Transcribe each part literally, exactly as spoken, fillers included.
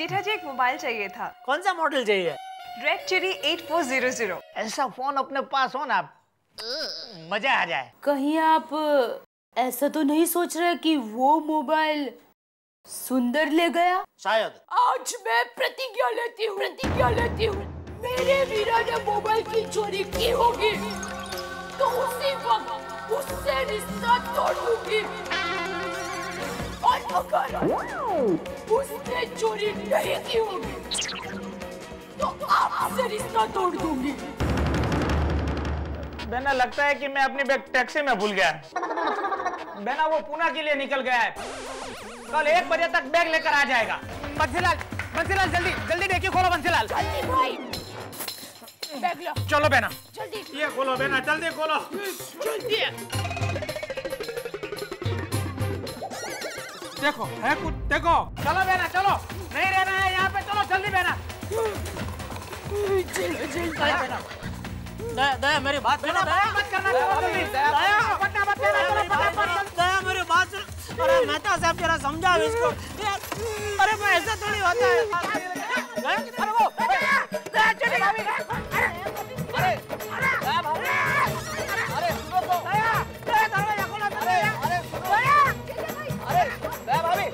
जेठा जी एक मोबाइल चाहिए था। कौन सा मॉडल चाहिए? Red cherry eight four zero zero. ऐसा फोन अपने पास हो ना, मजा आ जाए। कहीं आप ऐसा तो नहीं सोच रहे कि वो मोबाइल सुंदर ले गया? शायद। आज मैं प्रतिज्ञा लेती हूँ, प्रतिज्ञा लेती हूँ, मेरे वीरा ने मोबाइल की चोरी की होगी तो उसी वक्त उससे रिश्ता तोड़ दूंगी, और अगर उसने चोरी नहीं की होगी तो आपसे रिश्ता तोड़ दूंगी। बेना लगता है कि मैं अपनी बैग टैक्सी में भूल गया। बेना वो पुणे के लिए निकल गया है, कल एक बजे तक बैग लेकर आ जाएगा। बंसीलाल, बंसीलाल जल्दी जल्दी देखिए, खोलो बंसीलाल। जल्दी भाई, बैग लो। चलो बेना जल्दी, ये खोलो बेना, जल्दी खोलो जल्दी। देखो है कुछ, देखो। चलो बेना चलो, नहीं रहना है यहाँ पे, चलो जल्दी बेना। दया दया मेरी बात सुनो, दया मत करना, दया पटना मत लेना, दया मेरी बात सुनो। अरे मेहता साहब जरा समझाओ इसको। अरे मैं ऐसा थोड़ी होता है। अरे वो दया चली भाभी। अरे दया भाभी, अरे सुनो तो, दया दया दरवाजा खोलो ना। अरे अरे दया, अरे दया भाभी।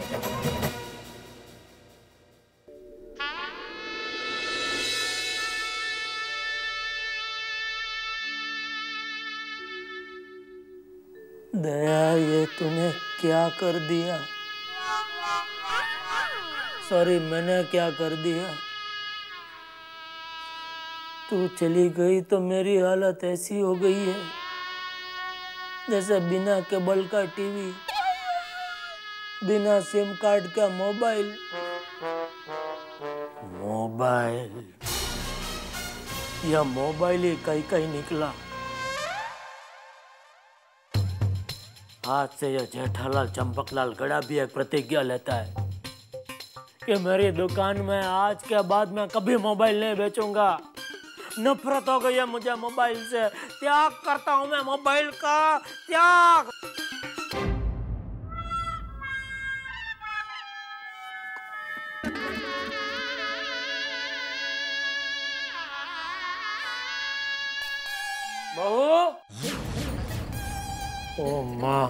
दया ये तूने क्या कर दिया? सॉरी मैंने क्या कर दिया? तू चली गई तो मेरी हालत ऐसी हो गई है जैसे बिना केबल का टीवी, बिना सिम कार्ड का मोबाइल। मोबाइल या मोबाइल ही कहीं कहीं निकला। आज से यह जेठालाल चंपकलाल गड़ा भी एक प्रतिज्ञा लेता है कि मेरी दुकान में आज के बाद मैं कभी मोबाइल नहीं बेचूंगा। नफरत हो गई है मुझे मोबाइल से, त्याग करता हूं मैं मोबाइल का त्याग। ओ माँ,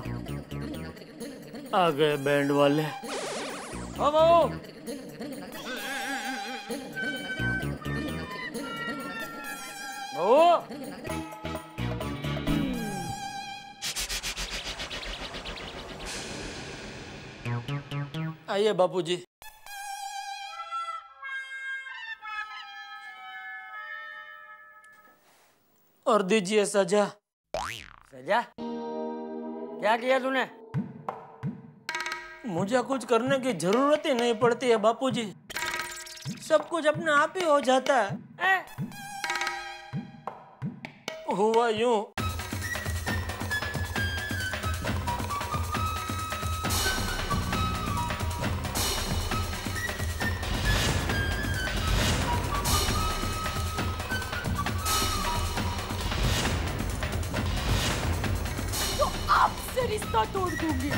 आ गए बैंड वाले। ओ बहू, बहू, आइए बापूजी। और दीजिए सजा। सजा? क्या किया तूने? मुझे कुछ करने की जरूरत ही नहीं पड़ती है बापूजी, सब कुछ अपने आप ही हो जाता है। ए? हुआ यूं, रिश्ता तोड़ दूंगी।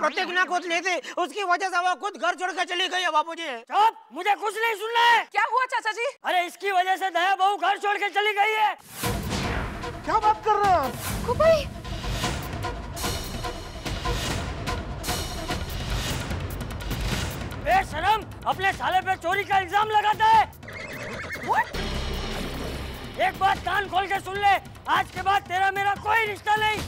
प्रतिज्ञा खुद ली थी, उसकी वजह से वो खुद घर छोड़कर चली गई है बापूजी। चुप, मुझे कुछ नहीं सुनना है। क्या हुआ चाचा जी? अरे इसकी वजह से दया बहू घर छोड़कर चली गई है। क्या बात कर रहे हो? अपने साले पे चोरी का इल्जाम लगाता है। What? एक बात कान खोल के सुन ले, आज के बाद तेरा मेरा कोई रिश्ता नहीं।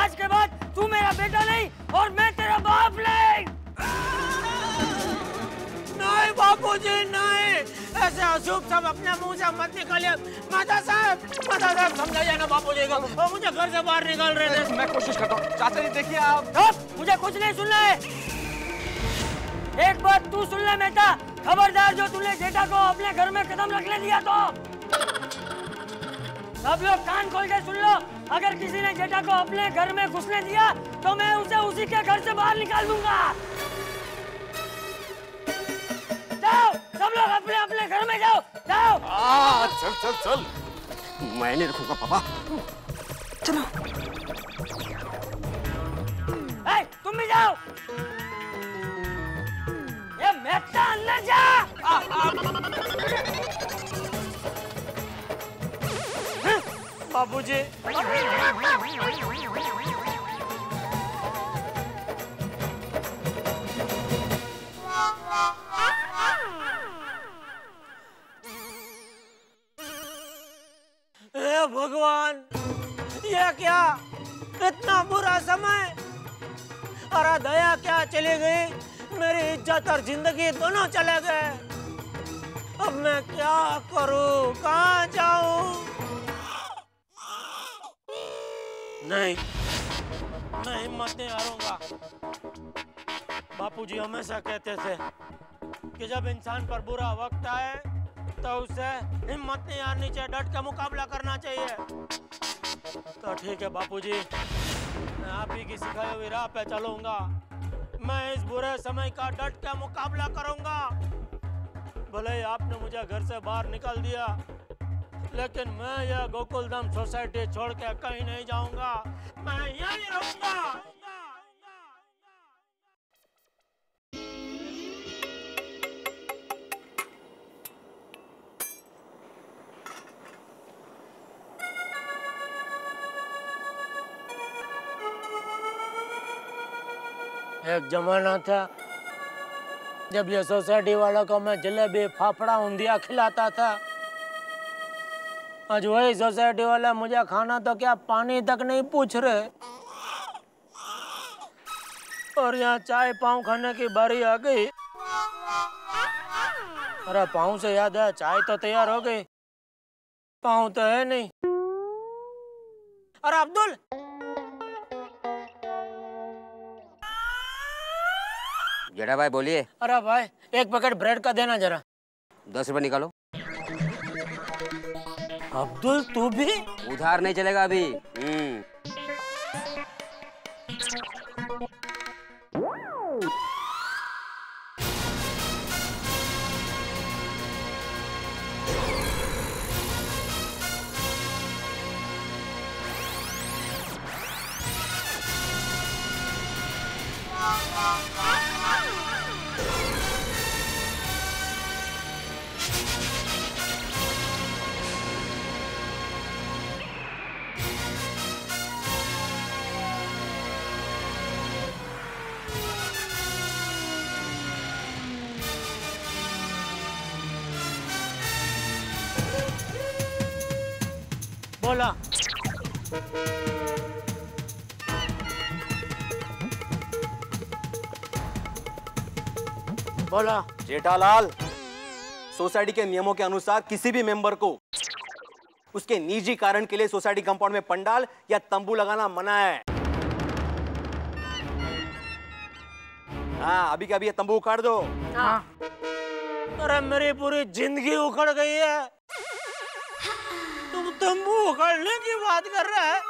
आज के बाद तू मेरा बेटा नहीं और मैं तेरा बाप नहीं। नहीं बापू जी नहीं, ऐसे अशुभ सब अपने मुंह से मत निकालिए। माता साहब, माता साहब समझाइए ना बापू जी को, वो मुझे घर से बाहर निकाल रहे हैं। मैं कोशिश करता हूँ। चाचा जी देखिए आप, मुझे कुछ नहीं सुनना है। एक बात तू सुन ले मेहता, खबरदार जो तूने जेठा को अपने घर में कदम रखने दिया तो। सब लोग कान खोल के सुन लो, अगर किसी ने जेठा को अपने घर में घुसने दिया तो मैं उसे उसी के घर से बाहर निकाल दूंगा। जाओ, सब लोग अपने अपने घर में जाओ, जाओ। आ, चल चल चल, मैं नहीं रखूंगा पापा। चलो। ए, तुम भी जाओ। ये मेहता अंदर जा। आ, आ। बाबूजी, हे भगवान, ये क्या इतना बुरा समय। अरे दया क्या चली गई, मेरी इज्जत और जिंदगी दोनों चले गए। अब मैं क्या करूं, कहाँ जाऊं। नहीं, मैं हिम्मत नहीं हारूंगा। बापूजी हमेशा कहते थे कि जब इंसान पर बुरा वक्त आए तो उसे हिम्मत नहीं हारनी चाहिए, डट के मुकाबला करना चाहिए। तो ठीक है बापूजी, मैं आप ही की सिखाई हुई राह पे चलूंगा। मैं इस बुरे समय का डट के मुकाबला करूंगा। भले ही आपने मुझे घर से बाहर निकाल दिया, लेकिन मैं यह गोकुलधाम सोसाइटी छोड़ के कहीं नहीं जाऊंगा। मैं यहीं रहूंगा। एक जमाना था जब ये सोसाइटी वालों को मैं जलेबी फाफड़ा उंधिया खिलाता था। आज वही सोसाइटी वाला मुझे खाना तो क्या पानी तक नहीं पूछ रहे, और यहाँ चाय पाव खाने की बारी आ गई। अरे पाव से याद है, चाय तो तैयार हो गई, पाव तो है नहीं। अरे अब्दुल, जेठा भाई बोलिए। अरे भाई एक पैकेट ब्रेड का देना जरा। दस रुपए निकालो। अब्दुल तू भी? उधार नहीं चलेगा अभी। बोला बोला जेठालाल, सोसाइटी के नियमों के अनुसार किसी भी मेंबर को उसके निजी कारण के लिए सोसाइटी कंपाउंड में पंडाल या तंबू लगाना मना है। हाँ, अभी के अभी ये तंबू उखाड़ दो। हाँ। अरे मेरी पूरी जिंदगी उखड़ गई है। तुम तंबू उखाड़ने की बात कर रहे हैं?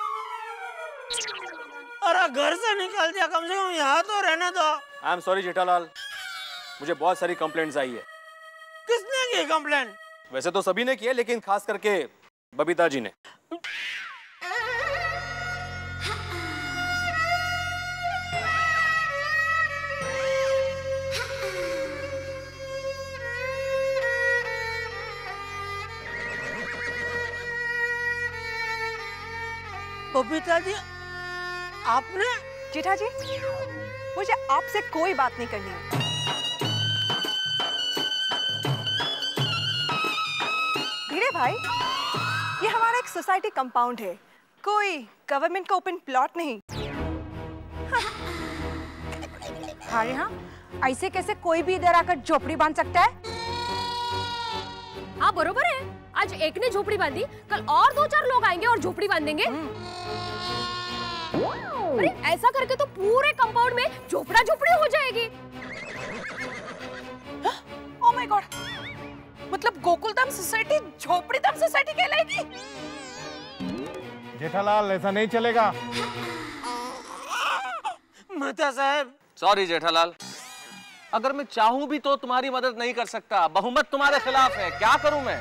अरे घर से निकल जा, कम से कम यहाँ तो रहने दो। आई एम सॉरी जेठालाल, मुझे बहुत सारी कंप्लेंट्स आई है। किसने की कंप्लेंट? वैसे तो सभी ने किया, लेकिन खास करके बबीता जी ने। बबीता जी, आपने? जेठा जी, मुझे आपसे कोई बात नहीं करनी है। भाई, ये हमारा एक सोसाइटी कंपाउंड है, कोई गवर्नमेंट का ओपन प्लॉट नहीं। अरे हाँ, ऐसे कैसे कोई भी इधर आकर झोपड़ी बांध सकता है? हाँ बरोबर है, आज एक ने झोपड़ी बांधी, कल और दो चार लोग आएंगे और झोपड़ी बांधेंगे। अरे ऐसा करके तो पूरे कंपाउंड में झोपड़ा झोपड़ी हो जाएगी। ओह माय गॉड, मतलब गोकुलधाम सोसाइटी झोपड़ीधाम सोसाइटी कहलाएगी? जेठालाल ऐसा नहीं चलेगा। मेहता साहब। सॉरी जेठालाल, अगर मैं चाहूं भी तो तुम्हारी मदद नहीं कर सकता, बहुमत तुम्हारे खिलाफ है, क्या करूं मैं?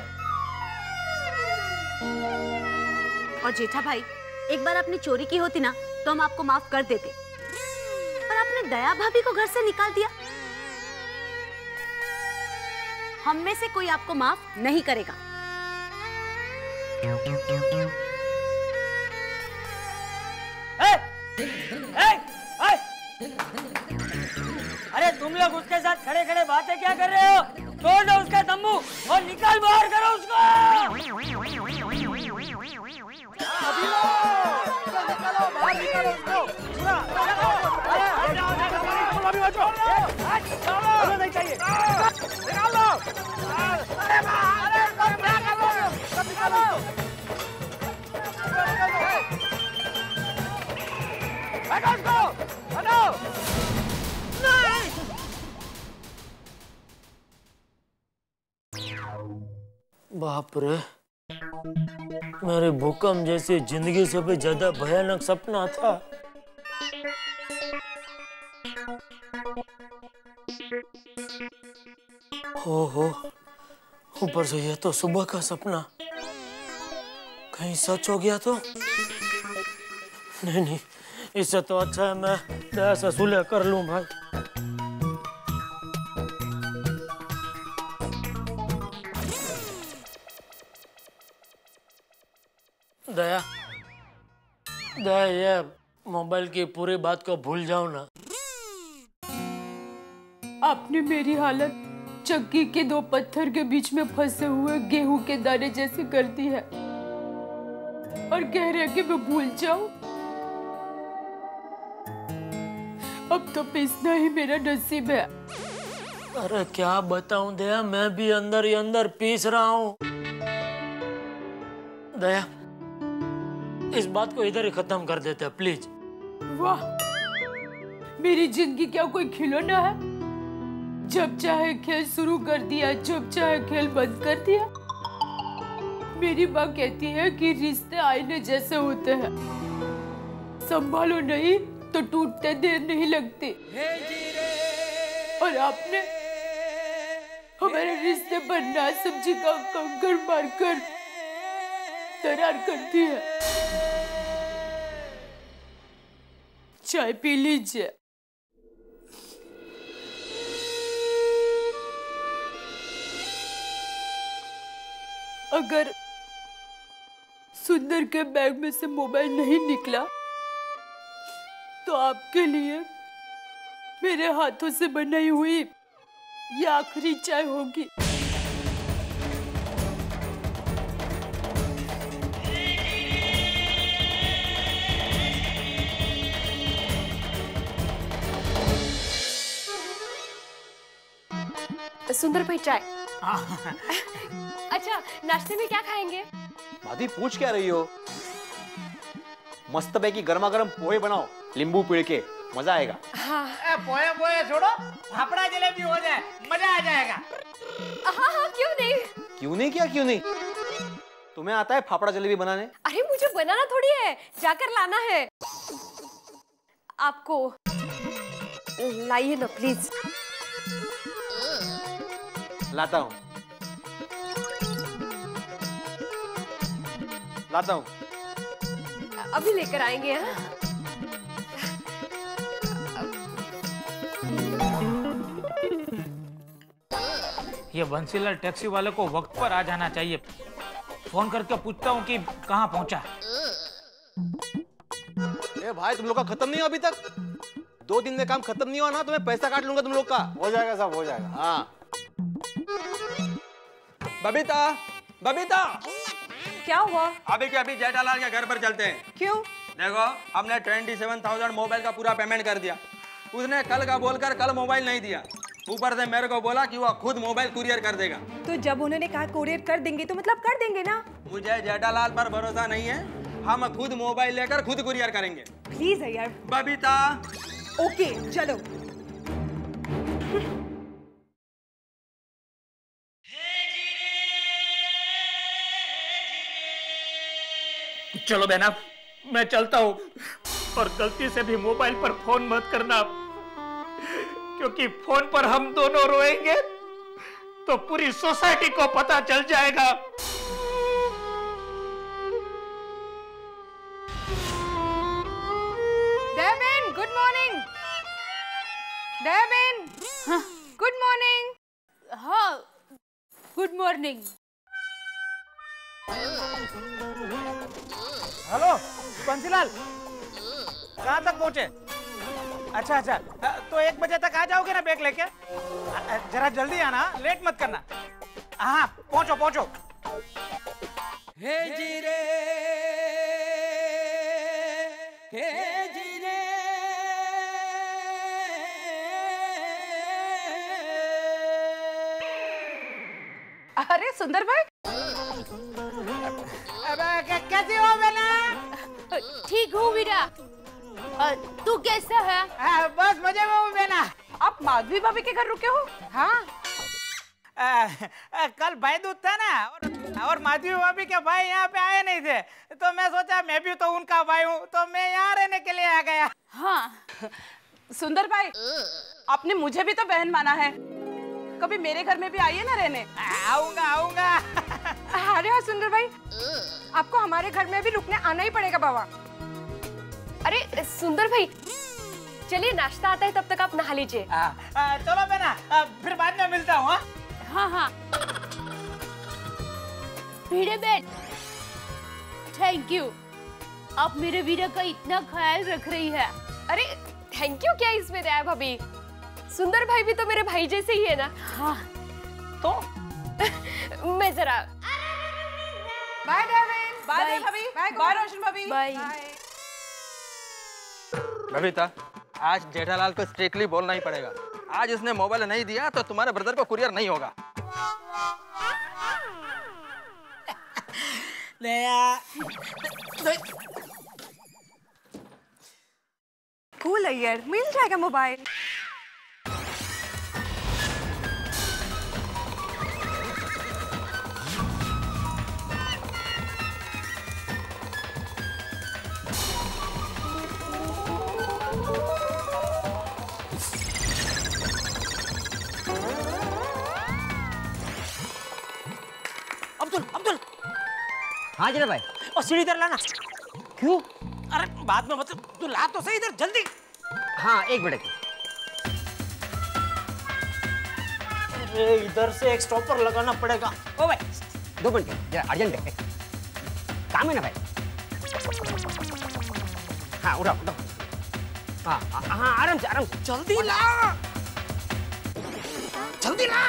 और जेठा भाई, एक बार आपने चोरी की होती ना तो हम आपको माफ कर देते, पर आपने दया भाभी को घर से निकाल दिया। हम में से कोई आपको माफ नहीं करेगा। ए, ए, ए, अरे तुम लोग उसके साथ खड़े खड़े बातें क्या कर रहे हो? तोड़ दो उसका तम्बू और निकाल बाहर करो उसको। अभी लो, निकालो, बाहर निकालो उसको। पूरा, अरे नहीं चाहिए। अरे अरे बाप रे, मेरे भूकंप जैसे जिंदगी से भी ज्यादा भयानक सपना था। हो हो, ऊपर से ये तो सुबह का सपना कहीं सच हो गया तो? नहीं नहीं, इससे तो अच्छा है मैं दया से सुलह कर लूं भाई। दया, दया ये मोबाइल की पूरी बात को भूल जाओ ना। आपने मेरी हालत चक्की के दो पत्थर के बीच में फंसे हुए गेहूं के दाने जैसे करती है और कह रहे कि मैं भूल जाऊं। अब तो पिसना ही मेरा नसीब है। अरे क्या बताऊं दया, मैं भी अंदर ही अंदर पीस रहा हूँ। दया, इस बात को इधर ही खत्म कर देते हैं प्लीज। वाह, मेरी जिंदगी क्या कोई खिलौना है? जब चाहे खेल शुरू कर दिया, जब चाहे खेल बंद कर दिया। मेरी माँ कहती है कि रिश्ते आईने जैसे होते हैं, संभालो नहीं तो टूटते देर नहीं लगती। और आपने हमारे रिश्ते पर ना समझी का कंकर मारकर तरार करती है। चाय पी लीजिए। अगर सुंदर के बैग में से मोबाइल नहीं निकला तो आपके लिए मेरे हाथों से बनाई हुई ये आखिरी चाय होगी। सुंदर भाई चाय। अच्छा, नाश्ते में क्या खाएंगे? भाभी पूछ क्या रही हो? मस्त पैकी गर्मा गर्म पोहे बनाओ, नींबू पीड़ के मजा आएगा। हाँ। ए, पोहे पोहे छोड़ो, फाफड़ा जलेबी हो जाए, मजा आ जाएगा। हाँ हाँ, क्यों नहीं? क्यों नहीं क्या क्यों नहीं? तुम्हें आता है फाफड़ा जलेबी बनाने? अरे मुझे बनाना थोड़ी है, जाकर लाना है। आपको लाइए ना प्लीज। लाता हूँ, लाता हूँ। अभी लेकर आएंगे। हाँ? ये बंसीलाल टैक्सी वाले को वक्त पर आ जाना चाहिए। फोन करके पूछता हूँ कि कहाँ पहुँचा। ए भाई, तुम लोग का खत्म नहीं हुआ अभी तक? दो दिन में काम खत्म नहीं हुआ ना तो मैं पैसा काट लूंगा तुम लोग का। हो जाएगा सब, हो जाएगा। हाँ बबीता, बबीता, क्या हुआ? अभी के अभी जेठालाल के घर पर चलते हैं। क्यों? देखो, हमने ट्वेंटी सेवन थाउजेंड मोबाइल का पूरा पेमेंट कर दिया। उसने कल का बोलकर कल मोबाइल नहीं दिया। ऊपर से मेरे को बोला कि वो खुद मोबाइल कुरियर कर देगा। तो जब उन्होंने कहा कुरियर कर देंगे तो मतलब कर देंगे ना? मुझे जेठालाल पर भरोसा नहीं है, हम खुद मोबाइल लेकर खुद कुरियर करेंगे। प्लीज है यार बबीता। ओके चलो। चलो बहना, मैं चलता हूँ, और गलती से भी मोबाइल पर फोन मत करना, क्योंकि फोन पर हम दोनों रोएंगे तो पूरी सोसाइटी को पता चल जाएगा। Deven, good morning. Deven, good morning. हाँ, गुड मॉर्निंग। हेलो बंसीलाल, कहाँ तक पहुँचे? अच्छा अच्छा, तो एक बजे तक आ जाओगे ना बैग लेके? जरा जल्दी आना, लेट मत करना। हाँ पहुँचो पहुँचो। हे जी रे, हे जी रे, अरे सुंदर भाई, कैसे हो बेना? ठीक हूँ वीरा, तू कैसा है? आ, बस मजे में हूँ बेना। आप माधवी भाभी के घर रुके हो? हाँ, आ, आ, कल भाई दूज था ना, और, और माधवी भाभी के भाई यहाँ पे आए नहीं थे, तो मैं सोचा मैं भी तो उनका भाई हूँ, तो मैं यहाँ रहने के लिए आ गया। हाँ सुंदर भाई, आपने मुझे भी तो बहन माना है, कभी मेरे घर में भी आइए ना रहने। आऊंगा आऊंगा। अरे हाँ सुंदर भाई, आपको हमारे घर में भी रुकने आना ही पड़ेगा बाबा। अरे सुंदर भाई, चलिए नाश्ता आता है, तब तक आप नहा लीजिए। चलो मैं ना फिर बाद में मिलता हूँ। हाँ हाँ भिड़े बहन, थैंक यू, आप मेरे वीरा का इतना ख्याल रख रही है। अरे थैंक यू क्या इसमें दया भाभी, सुंदर भाई भी तो मेरे भाई जैसे ही है ना। हाँ तो मैं जरा बाय बाय भाभी, बाय रोशन भाभी, बाय। बबीता, आज जेठालाल को स्ट्रिक्टली बोलना ही पड़ेगा, आज उसने मोबाइल नहीं दिया तो तुम्हारे ब्रदर को कुरियर नहीं होगा। कूल यार, मिल जाएगा मोबाइल। हाँ जरा भाई, और सीढ़ी इधर लाना। क्यों? अरे बाद में, मतलब तू ला तो सही इधर जल्दी। हाँ एक मिनट। अरे इधर से एक स्टॉपर लगाना पड़ेगा। ओ भाई दो मिनट, जरा अर्जेंट है, काम है ना भाई। हाँ उड़ा उड़ा। हाँ हाँ आराम से आराम से, जल्दी ला जल्दी ला।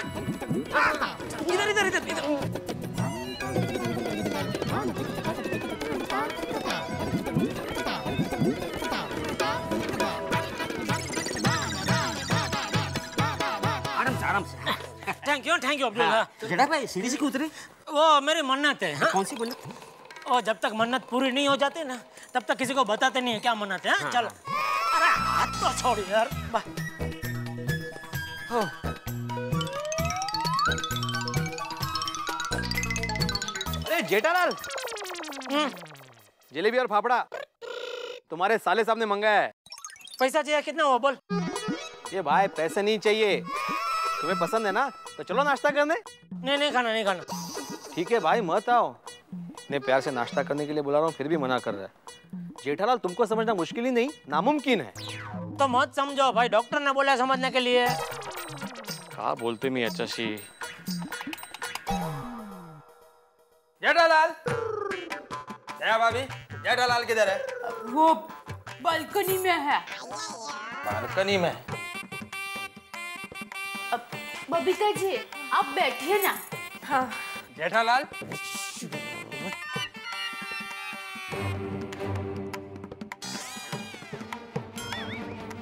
हाँ इधर इधर इधर इधर। Thank you thank you Abdul. जड़ा भाई सीढ़ी से क्यों उतरे? वो मेरी मन्नत है। हाँ? कौन सी मन्नत? ओ जब तक मन्नत पूरी नहीं हो जाती ना तब तक किसी को बताते नहीं है क्या मन्नत है। हाँ? हाँ, चलो। अरे हाथ तो छोड़ यार। अरे जेठालाल, जलेबी और फाफड़ा तुम्हारे साले साहब ने मंगाया है। पैसा चाहिए कितना हुआ बोल? ये भाई पैसे नहीं चाहिए, तुम्हें पसंद है ना तो चलो नाश्ता करने। नहीं नहीं खाना नहीं खाना। ठीक है भाई मत आओ, मैं प्यार से नाश्ता करने के लिए बुला रहा हूँ फिर भी मना कर रहा है। जेठालाल तुमको समझना मुश्किल ही नहीं नामुमकिन है। तो मत समझो भाई, डॉक्टर ने बोला समझने के लिए। क्या बोलते मैं अच्छा सी। जेठालाल, दया भाभी जेठालाल किधर है? वो बालकनी में है। बालकनी में? बबीता जी आप बैठिए ना। हाँ। जेठालाल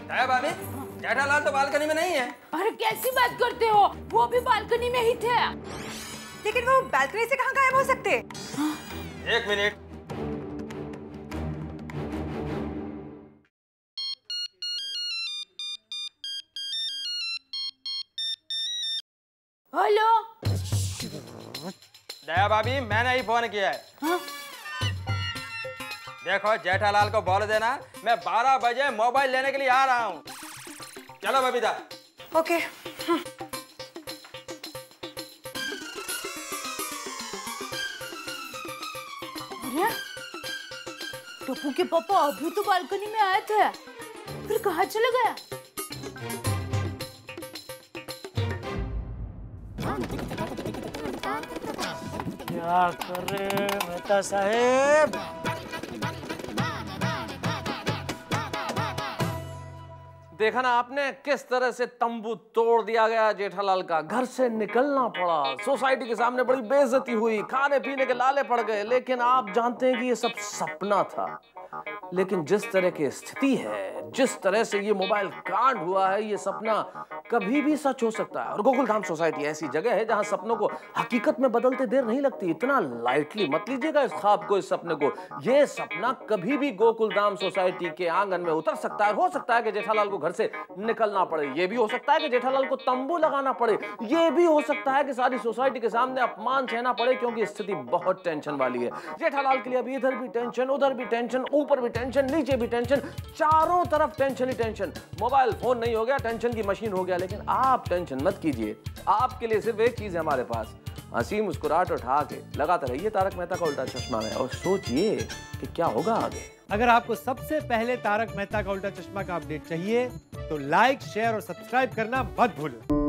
दया भाभी, जेठालाल तो बालकनी में नहीं है। अरे कैसी बात करते हो, वो भी बालकनी में ही थे। लेकिन वो बालकनी से कहाँ गायब हो सकते? हाँ? एक मिनट। हेलो दया भाभी, मैंने ही फोन किया है। हाँ? देखो जेठालाल को बोल देना मैं बारह बजे मोबाइल लेने के लिए आ रहा हूँ। चलो बबीता। ओके। अरे टप्पू के पापा अभी तो बालकनी में आए थे, फिर कहाँ चले गया? क्या करे मेहता साहेब? देखा ना आपने किस तरह से तंबू तोड़ दिया गया, जेठालाल का घर से निकलना पड़ा, सोसाइटी के सामने बड़ी बेइज्जती हुई, खाने पीने के लाले पड़ गए। लेकिन आप जानते हैं कि ये सब सपना था। लेकिन जिस तरह की स्थिति है, जिस तरह से ये मोबाइल कांड हुआ है, ये सपना कभी भी सच हो सकता है। और गोकुलधाम सोसाइटी ऐसी जगह है जहां सपनों को हकीकत में बदलते देर नहीं लगती। इतना लाइटली मत लीजिएगा इस ख्वाब को, इस सपने को। ये सपना कभी भी गोकुलधाम सोसाइटी के आंगन में उतर सकता है। हो सकता है कि जेठालाल को घर से निकलना पड़े, ये भी हो सकता है कि जेठालाल को तंबू लगाना पड़े, ये भी हो सकता है कि सारी सोसाइटी के सामने अपमान सहना पड़े, क्योंकि स्थिति बहुत टेंशन वाली है। जेठालाल के लिए अभी इधर भी टेंशन, उधर भी टेंशन, ऊपर भी टेंशन, नीचे भी टेंशन, चारों तरफ टेंशन ही टेंशन। मोबाइल फोन नहीं हो गया, टेंशन की मशीन हो गया। लेकिन आप टेंशन मत कीजिए, आपके लिए सिर्फ एक चीज है हमारे पास, हंसी मुस्कुराहट उठा के लगातार रहिए तारक मेहता का उल्टा चश्मा में, और सोचिए कि क्या होगा आगे। अगर आपको सबसे पहले तारक मेहता का उल्टा चश्मा का अपडेट चाहिए तो लाइक शेयर और सब्सक्राइब करना मत भूलो।